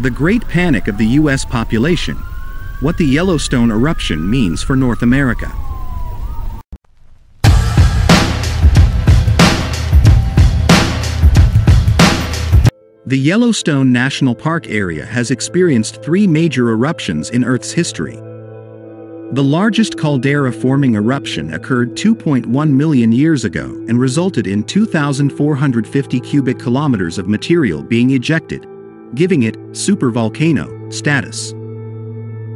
The Great Panic of the U.S. Population: What the Yellowstone Eruption Means for North America. The Yellowstone National Park area has experienced three major eruptions in Earth's history. The largest caldera-forming eruption occurred 2.1 million years ago and resulted in 2,450 cubic kilometers of material being ejected, giving it supervolcano status.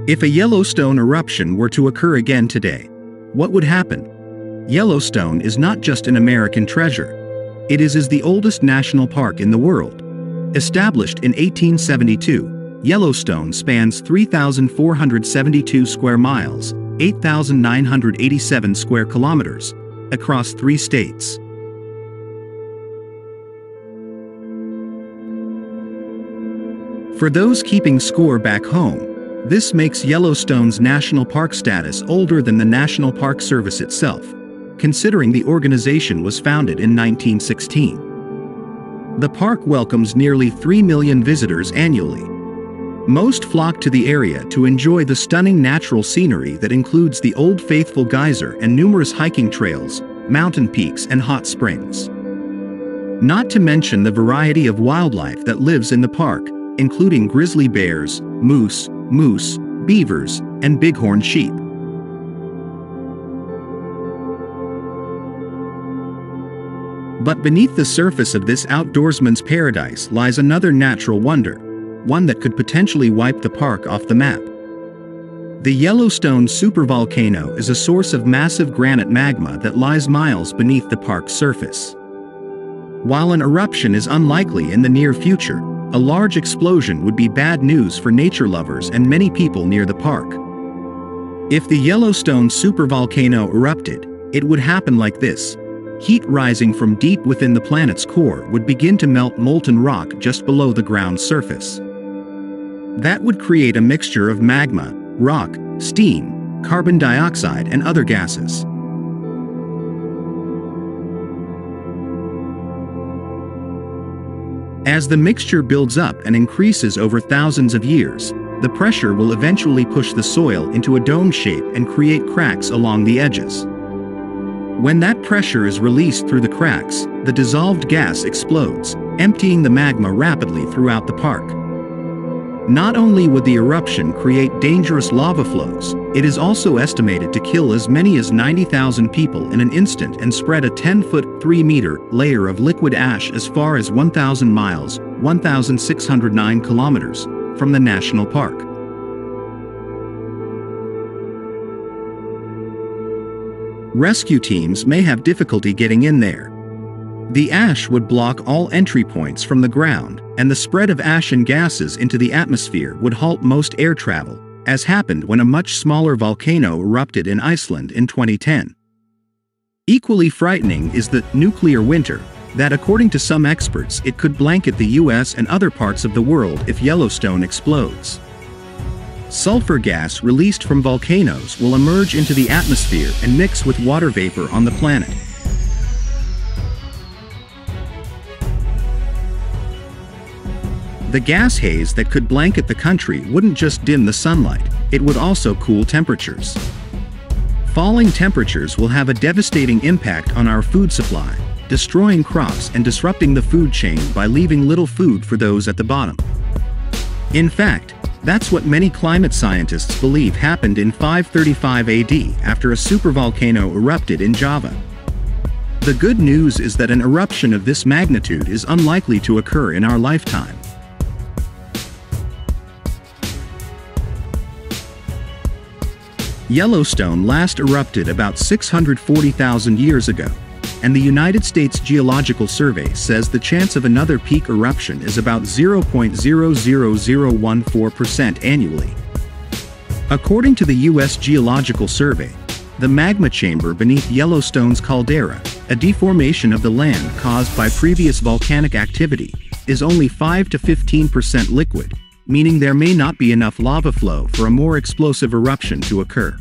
If a Yellowstone eruption were to occur again today, what would happen? Yellowstone is not just an American treasure. It is the oldest national park in the world. Established in 1872, Yellowstone spans 3,472 square miles, 8,987 square kilometers, across 3 states. For those keeping score back home, this makes Yellowstone's national park status older than the National Park Service itself, considering the organization was founded in 1916. The park welcomes nearly 3 million visitors annually. Most flock to the area to enjoy the stunning natural scenery that includes the Old Faithful Geyser and numerous hiking trails, mountain peaks and hot springs. Not to mention the variety of wildlife that lives in the park, including grizzly bears, moose, beavers, and bighorn sheep. But beneath the surface of this outdoorsman's paradise lies another natural wonder, one that could potentially wipe the park off the map. The Yellowstone supervolcano is a source of massive granite magma that lies miles beneath the park's surface. While an eruption is unlikely in the near future, a large explosion would be bad news for nature lovers and many people near the park. If the Yellowstone supervolcano erupted, it would happen like this. Heat rising from deep within the planet's core would begin to melt molten rock just below the ground's surface. That would create a mixture of magma, rock, steam, carbon dioxide, and other gases. As the mixture builds up and increases over thousands of years, the pressure will eventually push the soil into a dome shape and create cracks along the edges. When that pressure is released through the cracks, the dissolved gas explodes, emptying the magma rapidly throughout the park. Not only would the eruption create dangerous lava flows, it is also estimated to kill as many as 90,000 people in an instant and spread a 10-foot, 3-meter layer of liquid ash as far as 1,000 miles, 1,609 kilometers, from the national park. Rescue teams may have difficulty getting in there. The ash would block all entry points from the ground, and the spread of ash and gases into the atmosphere would halt most air travel, as happened when a much smaller volcano erupted in Iceland in 2010. Equally frightening is the nuclear winter, that according to some experts it could blanket the US and other parts of the world if Yellowstone explodes. Sulfur gas released from volcanoes will emerge into the atmosphere and mix with water vapor on the planet. The gas haze that could blanket the country wouldn't just dim the sunlight, it would also cool temperatures. Falling temperatures will have a devastating impact on our food supply, destroying crops and disrupting the food chain by leaving little food for those at the bottom. In fact, that's what many climate scientists believe happened in 535 AD after a supervolcano erupted in Java. The good news is that an eruption of this magnitude is unlikely to occur in our lifetime. Yellowstone last erupted about 640,000 years ago, and the United States Geological Survey says the chance of another peak eruption is about 0.00014% annually. According to the U.S. Geological Survey, the magma chamber beneath Yellowstone's caldera, a deformation of the land caused by previous volcanic activity, is only 5 to 15% liquid, meaning there may not be enough lava flow for a more explosive eruption to occur.